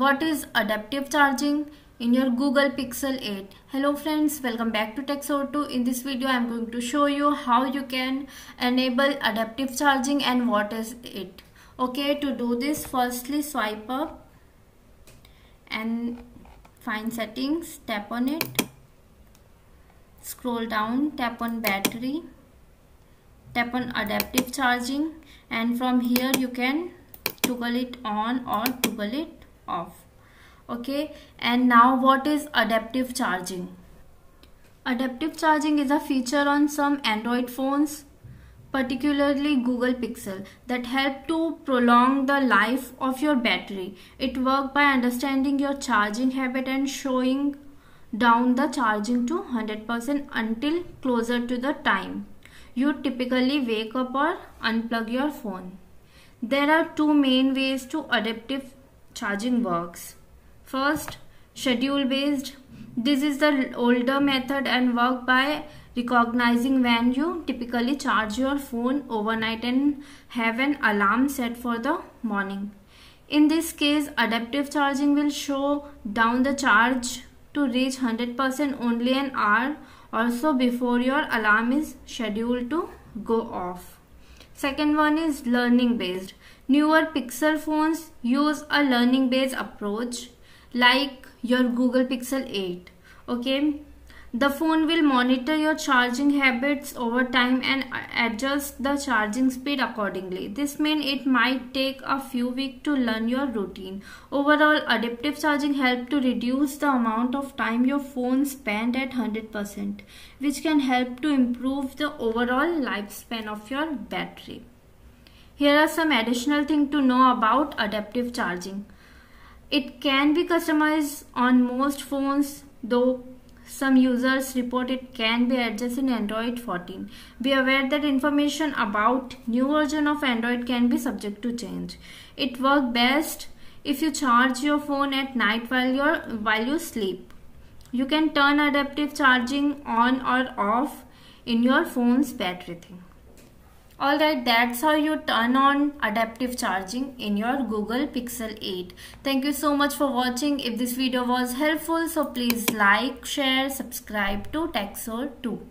What is adaptive charging in your Google Pixel 8? Hello friends, welcome back to Techsore 2. In this video I am going to show you how you can enable adaptive charging and what is it. Okay, to do this firstly swipe up and find settings, tap on it, scroll down, tap on battery, tap on adaptive charging, and from here you can toggle it on or toggle it off. Okay, and now what is adaptive charging? Adaptive charging is a feature on some Android phones, particularly Google Pixel, that help to prolong the life of your battery. It works by understanding your charging habit and showing down the charging to 100% until closer to the time you typically wake up or unplug your phone. There are two main ways to adaptive charging works. First, schedule based. This is the older method and works by recognizing when you typically charge your phone overnight and have an alarm set for the morning. In this case, adaptive charging will show down the charge to reach 100% only an hour or so before your alarm is scheduled to go off. Second one is learning based. Newer Pixel phones use a learning based approach like your Google Pixel 8. Okay, the phone will monitor your charging habits over time and adjust the charging speed accordingly. This means it might take a few weeks to learn your routine. Overall, adaptive charging helps to reduce the amount of time your phone spends at 100%, which can help to improve the overall lifespan of your battery. Here are some additional things to know about adaptive charging. It can be customized on most phones, though some users report it can be adjusted in Android 14. Be aware that information about new version of Android can be subject to change. It works best if you charge your phone at night while you sleep. You can turn adaptive charging on or off in your phone's battery thing. Alright, that's how you turn on adaptive charging in your Google Pixel 8. Thank you so much for watching. If this video was helpful, so please like, share, subscribe to Techsore 2.